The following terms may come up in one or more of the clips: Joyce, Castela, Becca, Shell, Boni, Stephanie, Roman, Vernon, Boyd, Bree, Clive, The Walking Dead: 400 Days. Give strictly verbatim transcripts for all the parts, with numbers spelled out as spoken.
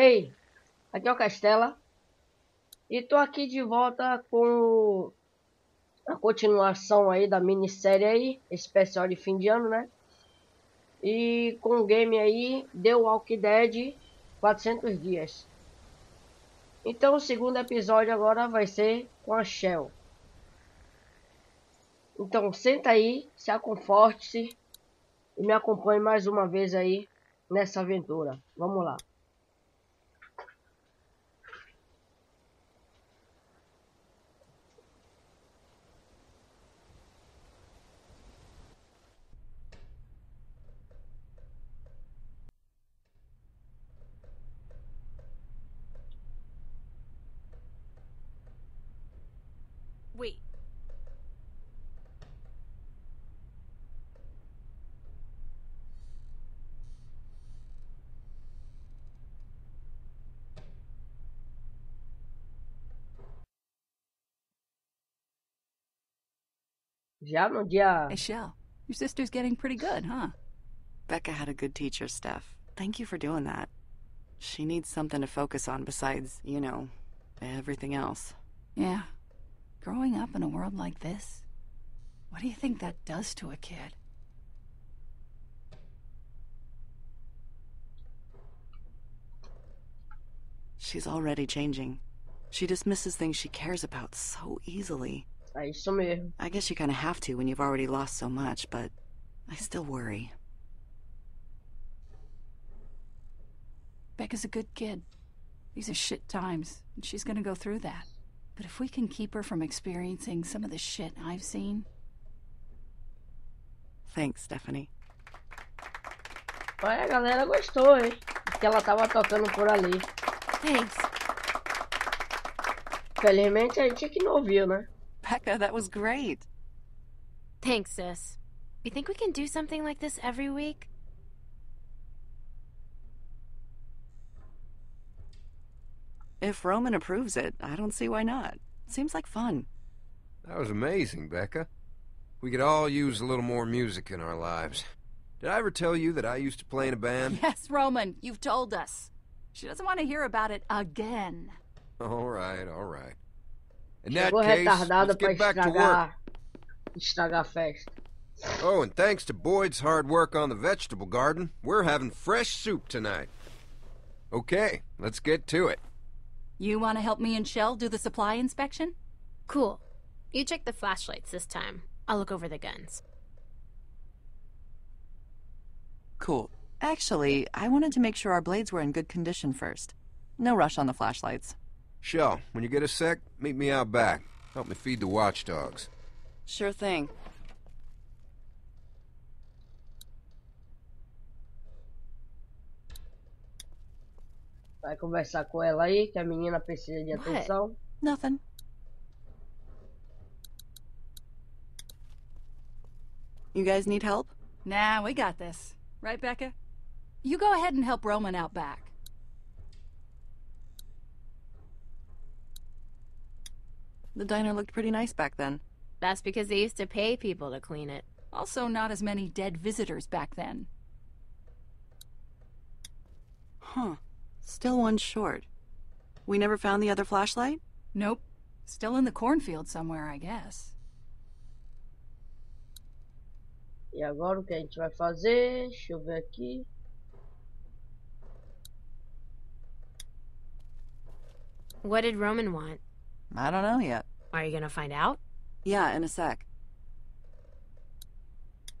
Ei, aqui é o Castela e tô aqui de volta com a continuação aí da minissérie aí, especial de fim de ano, né? E com o game aí, The Walking Dead quatrocentos dias. Então o segundo episódio agora vai ser com a Shell. Então senta aí, se aconforte-se e me acompanhe mais uma vez aí nessa aventura. Vamos lá. Wait. Hey, Shell, your sister's getting pretty good, huh? Becca had a good teacher, Steph. Thank you for doing that. She needs something to focus on besides, you know, everything else. Yeah. Growing up in a world like this, what do you think that does to a kid? She's already changing. She dismisses things she cares about so easily. I guess you kind of have to when you've already lost so much, but I still worry. Becca's a good kid. These are shit times, and she's gonna go through that. But if we can keep her from experiencing some of the shit I've seen... Thanks, Stephanie. Olha, a galera gostou, hein? Que ela tava tocando por ali. Thanks. Felizmente a gente que não ouviu, né? Becca, that was great. Thanks, sis. You think we can do something like this every week? If Roman approves it, I don't see why not. Seems like fun. That was amazing, Becca. We could all use a little more music in our lives. Did I ever tell you that I used to play in a band? Yes, Roman, you've told us. She doesn't want to hear about it again. All right, all right. In that case, let's get back to work. Oh, and thanks to Boyd's hard work on the vegetable garden, we're having fresh soup tonight. Okay, let's get to it. You want to help me and Shell do the supply inspection? Cool. You check the flashlights this time. I'll look over the guns. Cool. Actually, I wanted to make sure our blades were in good condition first. No rush on the flashlights. Shell, when you get a sec, meet me out back. Help me feed the watchdogs. Sure thing. Vai conversar com ela aí, que a menina precisa de atenção. Nothing. You guys need help? Nah, we got this. Right, Becca? You go ahead and help Roman out back. The diner looked pretty nice back then. That's because they used to pay people to clean it. Also, not as many dead visitors back then. Huh. Still one short. We never found the other flashlight? Nope. Still in the cornfield somewhere, I guess. E agora o que a gente vai fazer? Deixa eu ver aqui. What did Roman want? I don't know yet. Are you gonna find out? Yeah, in a sec.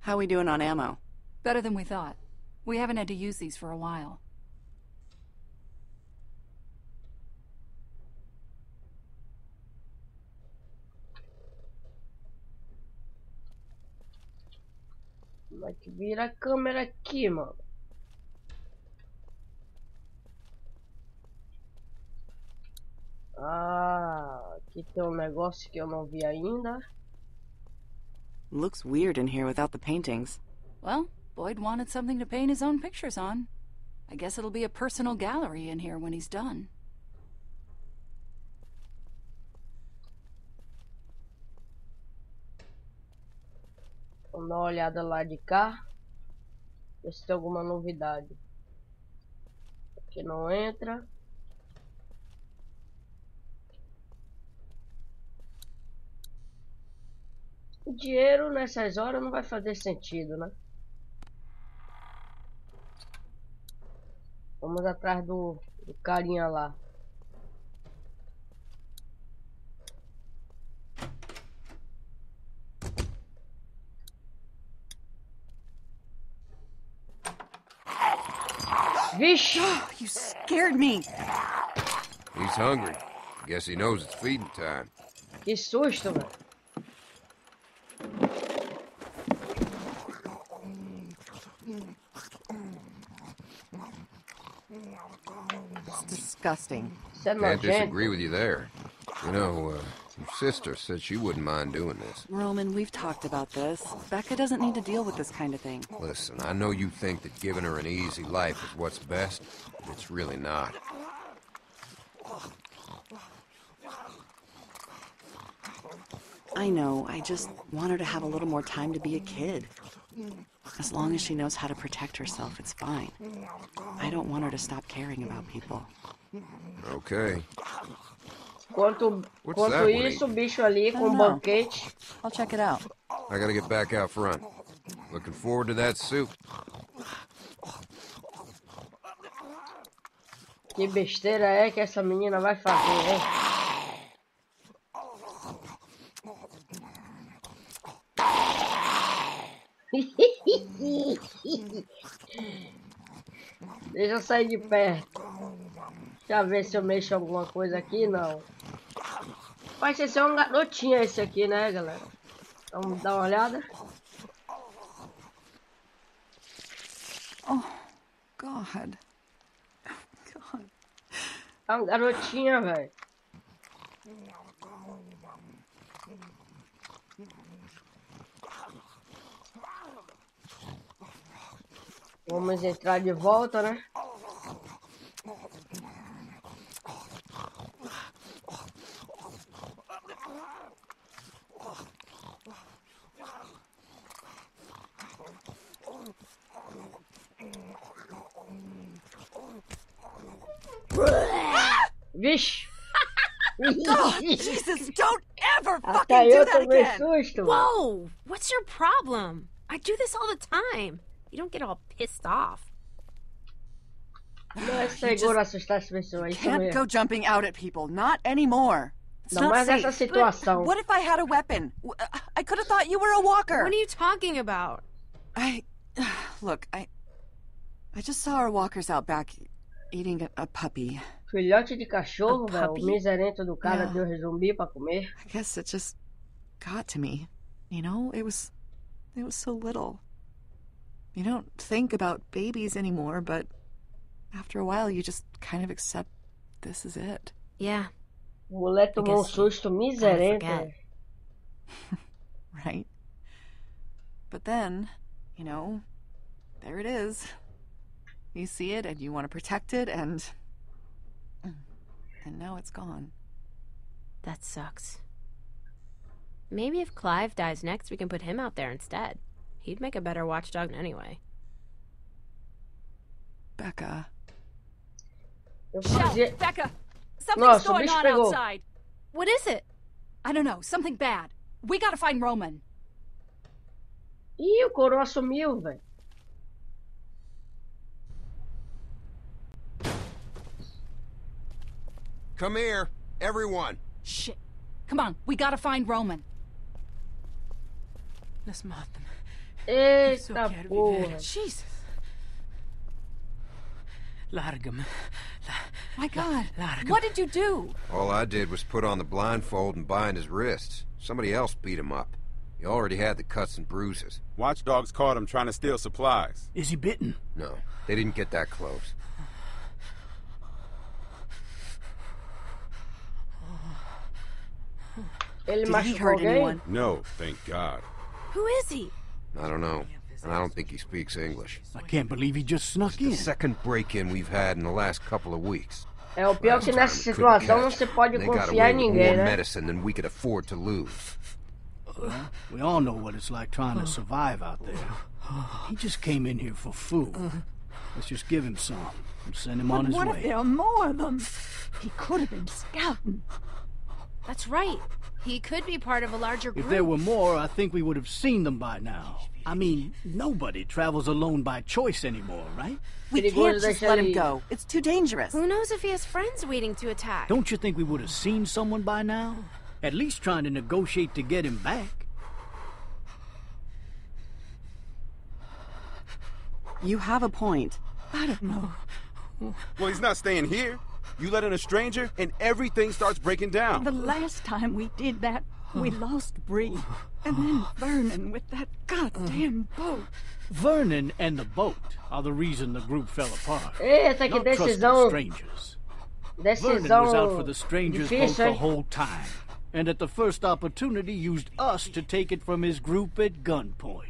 How we doing on ammo? Better than we thought. We haven't had to use these for a while. Vai que vira a câmera aqui, mano. Ah, aqui tem um negócio que eu não vi ainda. Looks weird in here without the paintings. Well, Boyd wanted something to paint his own pictures on. I guess it'll be a personal gallery in here when he's done. Vamos dar uma olhada lá de cá, ver se tem alguma novidade. Ok, que não entra. O dinheiro nessas horas não vai fazer sentido, né? Vamos atrás do, do carinha lá. Vixe! Oh, you scared me. He's hungry. Guess he knows it's feeding time. Que susto, velho. It's disgusting. Can't disagree with you there. You know, uh, your sister said she wouldn't mind doing this. Roman, we've talked about this. Becca doesn't need to deal with this kind of thing. Listen, I know you think that giving her an easy life is what's best, but it's really not. I know, I just want her to have a little more time to be a kid. As long as she knows how to protect herself, it's fine. I don't want her to stop caring about people. Okay. Quanto, quanto isso, o bicho ali com um banquete. I'll check it out. I gotta get back out front. Looking forward to that soup. Que besteira é que essa menina vai fazer, hein? Deixa eu sair de perto. Deixa eu ver se eu mexo alguma coisa aqui, não. Parece ser um garotinho esse aqui, né, galera? Vamos dar uma olhada. Oh, God. Oh, God. É um garotinho, velho. Vamos entrar de volta, né? Vixe! Oh, Jesus, don't ever fucking do that again! Whoa! What's your problem? I do this all the time. You don't get all pissed off. No, you can't go jumping out at people. Not anymore. It's no, not safe. But what if I had a weapon? I could have thought you were a walker. What are you talking about? I... Look, I... I just saw our walkers out back eating a, a puppy. Filhote de cachorro, velho. O miserento do cara deu zumbi pra comer. I guess it just got to me. You know, it was... It was so little. You don't think about babies anymore, but after a while you just kind of accept this is it. Yeah. Mulher tomou um susto miserento. Right? But then, you know, there it is. You see it and you want to protect it and... And now it's gone. That sucks. Maybe if Clive dies next, we can put him out there instead. He'd make a better watchdog anyway. Becca. Shell, Becca! Something's going on outside. What is it? I don't know. Something bad. We gotta find Roman. Ih, o coroa sumiu, velho. Come here, everyone. Shit. Come on, we gotta find Roman. Let's mob them. Eita porra. Jesus. Larga me. My God. Larga. What did you do? All I did was put on the blindfold and bind his wrists. Somebody else beat him up. He already had the cuts and bruises. Watchdogs caught him trying to steal supplies. Is he bitten? No, they didn't get that close. Did he hurt anyone? No, thank God. Who is he? I don't know, and I don't think he speaks English. I can't believe he just snuck it's in. The second break-in we've had in the last couple of weeks. É o pior que nessa situação não se pode confiar em ninguém, né? Medicine than we could afford to lose. We all know what it's like trying to survive out there. He just came in here for food. Let's just give him some. Send him but on his way. What if there are more of them? He could have been scouting. That's right. He could be part of a larger group. If there were more, I think we would have seen them by now. I mean, nobody travels alone by choice anymore, right? We can't just let him go. It's too dangerous. Who knows if he has friends waiting to attack? Don't you think we would have seen someone by now? At least trying to negotiate to get him back. You have a point. I don't know. Well, he's not staying here. You let in a stranger, and everything starts breaking down. The last time we did that, we lost Bree. And then Vernon with that goddamn boat. Vernon and the boat are the reason the group fell apart. Yeah, it's like not that's his own. Strangers. That's Vernon his own. Was out for the strangers boat the whole time. And at the first opportunity, used us to take it from his group at gunpoint.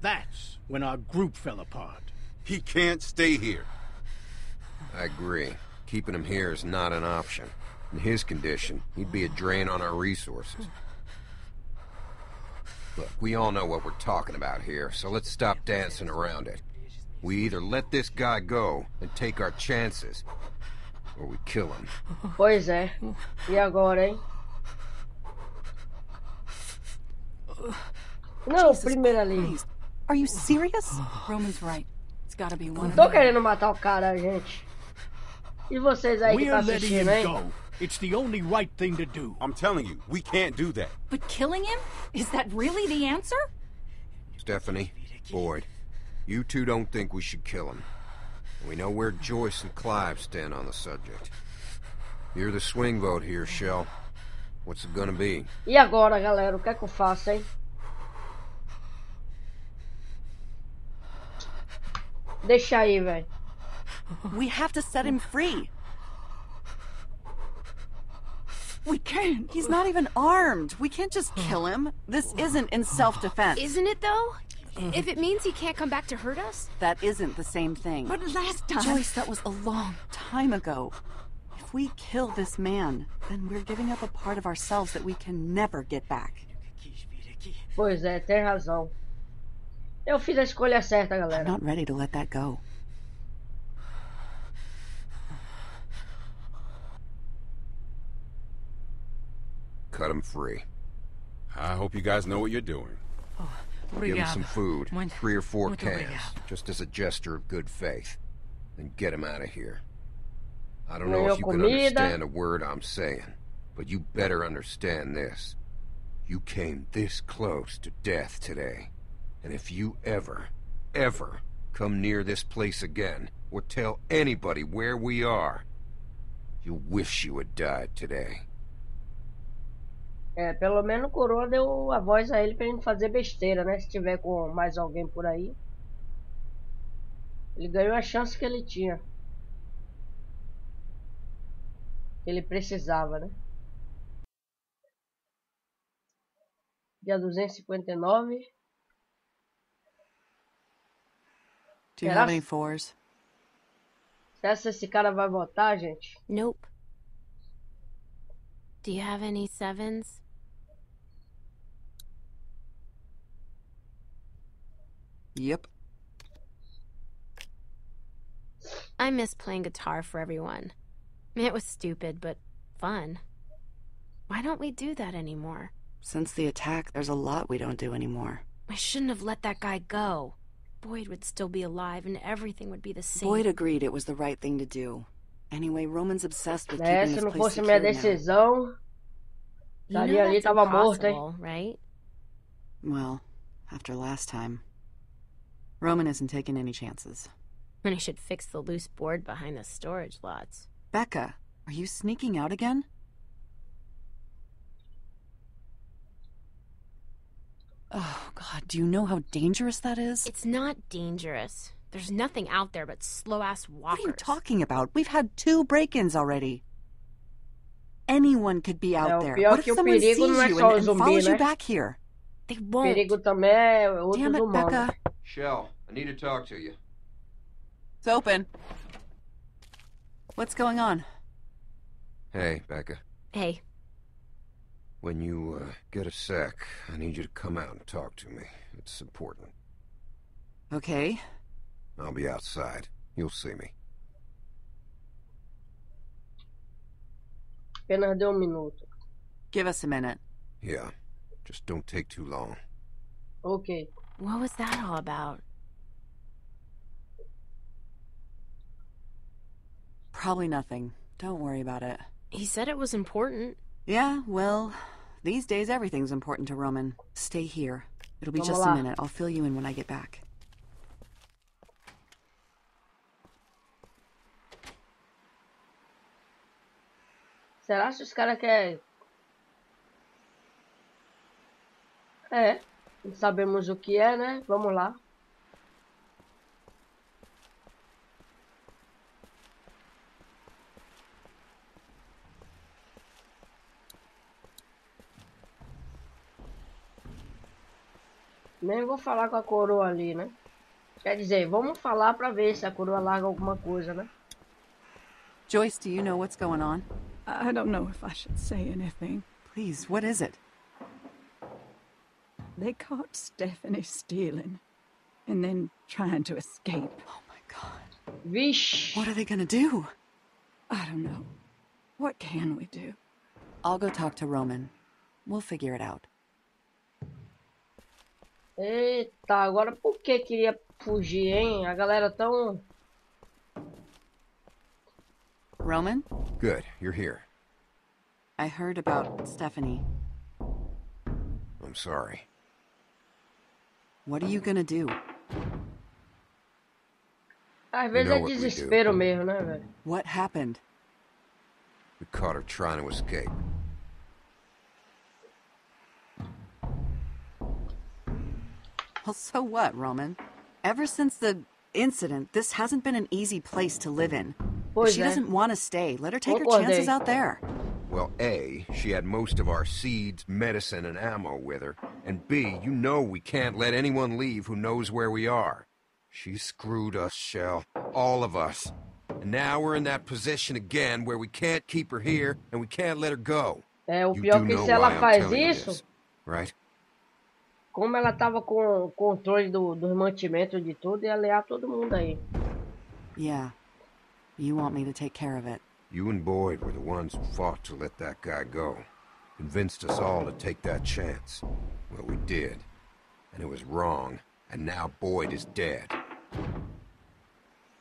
That's when our group fell apart. He can't stay here. I agree. Keeping him here is not an option. In his condition, he'd be a drain on our resources. Look, we all know what we're talking about here, so let's stop dancing around it. We either let this guy go and take our chances, or we kill him. What is that? Yeah, go ahead. No, primeiramente. Are you serious? Roman's right. It's gotta be one. Tô querendo matar o cara, gente. E vocês aí que tá assistindo, hein? It's the only right thing to do. I'm telling you, we can't do that. But killing him? Is that really the answer? Stephanie, Boyd, you two don't think we should kill him. We know where Joyce and Clive stand on the subject. You're the swing vote here, Shell. What's it gonna be? E agora, galera, o que é que eu faço, hein? Deixa aí, velho. We have to set him free. We can't. He's not even armed. We can't just kill him. This isn't in self-defense. Isn't it, though? If it means he can't come back to hurt us? That isn't the same thing. But last time... Joyce, that was a long time ago. If we kill this man, then we're giving up a part of ourselves that we can never get back. Pois é, tem razão. Eu fiz a escolha certa, galera. I'm not ready to let that go. Cut him free. I hope you guys know what you're doing. Oh, give him some food, three or four cans, just as a gesture of good faith. Then get him out of here. I don't know if you can understand a word I'm saying, but you better understand this. You came this close to death today. And if you ever, ever come near this place again, or tell anybody where we are, you'll wish you had died today. É, pelo menos o Coroa deu a voz a ele pra ele não fazer besteira, né? Se tiver com mais alguém por aí. Ele ganhou a chance que ele tinha. Ele precisava, né? Dia duzentos e cinquenta e nove. Do you have any fours? Será se esse cara vai votar, gente? Nope. Do you have any sevens? Yep. I miss playing guitar for everyone. It was stupid, but fun. Why don't we do that anymore? Since the attack, there's a lot we don't do anymore. I shouldn't have let that guy go. Boyd would still be alive and everything would be the same. Boyd agreed it was the right thing to do. Anyway, Roman's obsessed with keeping this place secure now. You know that's impossible, right? Well, after last time, Roman isn't taking any chances. And he should fix the loose board behind the storage lots. Becca, are you sneaking out again? Oh, God, do you know how dangerous that is? It's not dangerous. There's nothing out there but slow-ass walkers. What are you talking about? We've had two break-ins already. Anyone could be out there. What if someone sees you and, and follows you back here? They won't. Damn it, Becca. Shell, I need to talk to you. It's open. What's going on? Hey, Becca. Hey. When you uh, get a sec, I need you to come out and talk to me. It's important. Okay. I'll be outside. You'll see me. Apenas de um minuto. Give us a minute. Yeah, just don't take too long. Okay. What was that all about? Probably nothing. Don't worry about it. He said it was important. Yeah, well, these days everything's important to Roman. Stay here. It'll be just a minute. I'll fill you in when I get back. Será que os caras querem? É, sabemos o que é, né? Vamos lá. Nem vou falar com a coroa ali, né? Quer dizer, vamos falar pra ver se a coroa larga alguma coisa, né? Joyce, do you know what's going on? I don't know if I should say anything. Please, what is it? They caught Stephanie stealing and then trying to escape. Oh my God. Vish. What are they gonna do? I don't know. What can we do? I'll go talk to Roman. We'll figure it out. Eita, agora por que queria fugir, hein? A galera tão... Roman? Good, you're here. I heard about Stephanie. I'm sorry. What are you gonna do? Às vezes é desespero mesmo, né, velho? What happened? We caught her trying to escape. Well, so what, Roman? Ever since the incident, this hasn't been an easy place to live in. If she doesn't want to stay, let her take her chances out there. Well, A, she had most of our seeds, medicine, and ammo with her. And B, you know we can't let anyone leave who knows where we are. She screwed us, Shell. All of us. And now we're in that position again where we can't keep her here and we can't let her go. É, o pior que se ela faz isso, right? Como ela tava com o controle do, dos mantimentos de tudo, ia lear todo mundo aí. Yeah. You want me to take care of it. You and Boyd were the ones who fought to let that guy go. Convinced us all to take that chance. Well, we did. And it was wrong. And now Boyd is dead.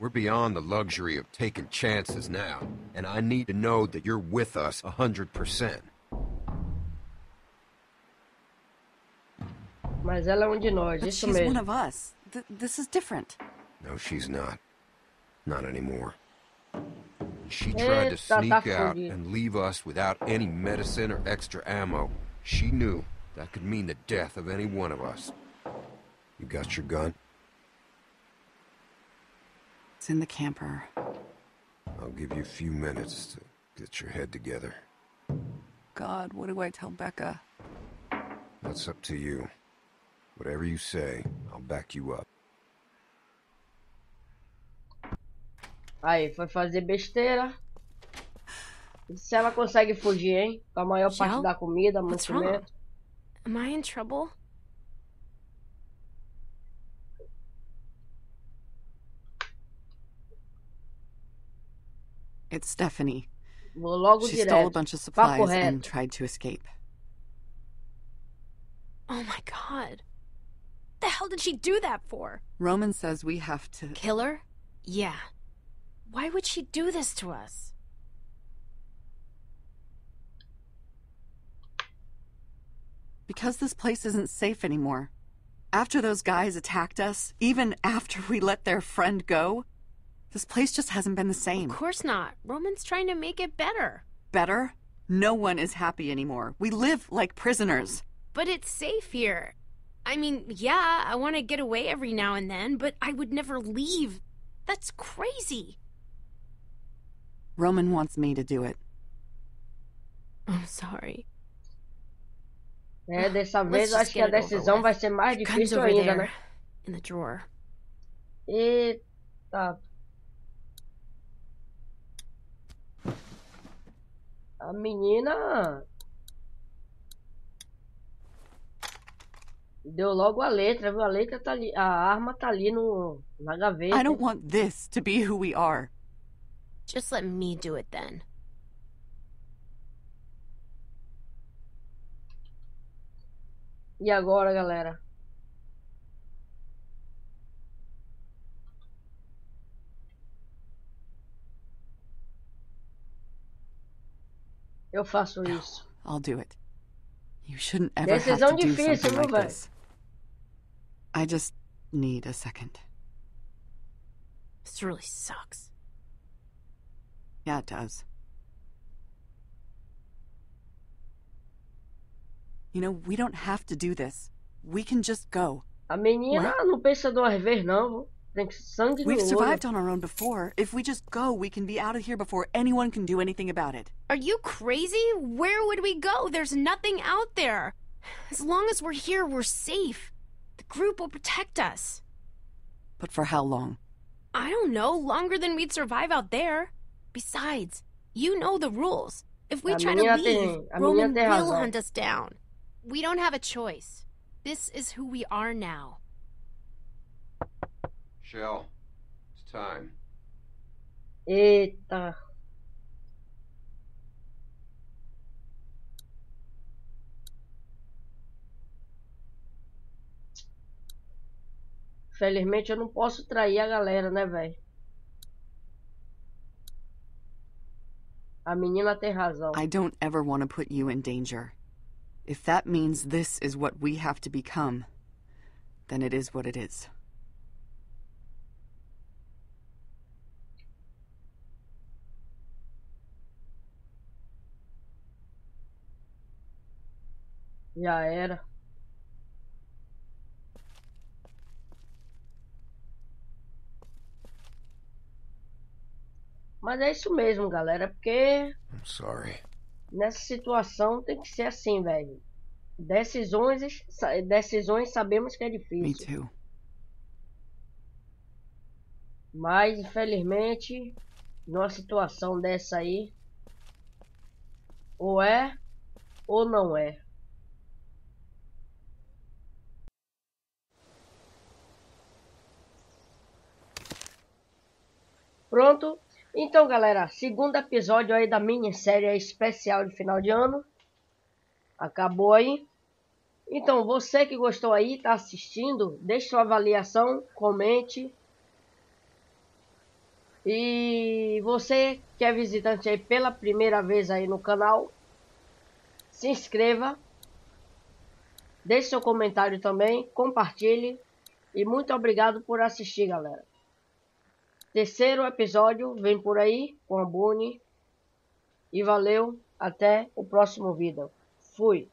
We're beyond the luxury of taking chances now. And I need to know that you're with us a hundred percent. Mas ela é um de nós, isso mesmo. She's one of us. Th this is different. No, she's not. Not anymore. She tried to sneak out and leave us without any medicine or extra ammo. She knew that could mean the death of any one of us. You got your gun? It's in the camper. I'll give you a few minutes to get your head together. God, what do I tell Becca? That's up to you. Whatever you say, I'll back you up. Aí, foi fazer besteira. E se ela consegue fugir, hein? Com a maior parte da comida, mantimento. Am I in trouble? It's Stephanie. Vou logo direto. She stole a bunch of supplies and tried to escape. Oh my God. What the hell did she do that for? Roman says we have to... Kill her? Yeah. Why would she do this to us? Because this place isn't safe anymore. After those guys attacked us, even after we let their friend go, this place just hasn't been the same. Of course not. Roman's trying to make it better. Better? No one is happy anymore. We live like prisoners. But it's safe here. I mean, yeah, I want to get away every now and then, but I would never leave. That's crazy. Roman wants me to do it. I'm sorry. É, dessa vez acho que a decisão vai ser mais difícil ainda, né? In the drawer. Eita. A menina deu logo a letra, viu? A letra tá ali, a arma tá ali no na gaveta. I don't want this to be who we are. Just let me do it then. E agora, galera? Eu faço isso. I'll do it. You shouldn't ever have to do something like this. I just need a second. This really sucks. Yeah, it does. You know, we don't have to do this. We can just go. A menina não pensa duas vezes, não. Tem sangue no olho. We've survived on our own before. If we just go, we can be out of here before anyone can do anything about it. Are you crazy? Where would we go? There's nothing out there. As long as we're here, we're safe. The group will protect us. But for how long? I don't know. Longer than we'd survive out there. Besides, you know the rules. If we try to leave, Roman will hunt us down. We don't have a choice. This is who we are now. Shell, it's time. Eita. Felizmente eu não posso trair a galera, né, velho? A menina tem razão. I don't ever want to put you in danger. If that means this is what we have to become, then it is what it is. Já era. Mas é isso mesmo, galera, porque... I'm sorry. Nessa situação tem que ser assim, velho. Decisões, decisões sabemos que é difícil. Me too. Mas infelizmente, numa situação dessa aí, ou é ou não é. Pronto. Então, galera, segundo episódio aí da minissérie especial de final de ano. Acabou aí. Então, você que gostou aí, tá assistindo, deixe sua avaliação, comente. E você que é visitante aí pela primeira vez aí no canal, se inscreva. Deixe seu comentário também, compartilhe. E muito obrigado por assistir, galera. Terceiro episódio vem por aí com a Boni. E valeu, até o próximo vídeo. Fui!